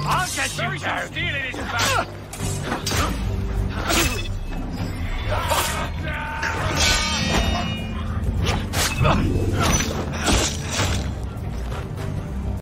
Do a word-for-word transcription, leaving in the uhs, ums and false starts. I'll get you down. Steel in his back.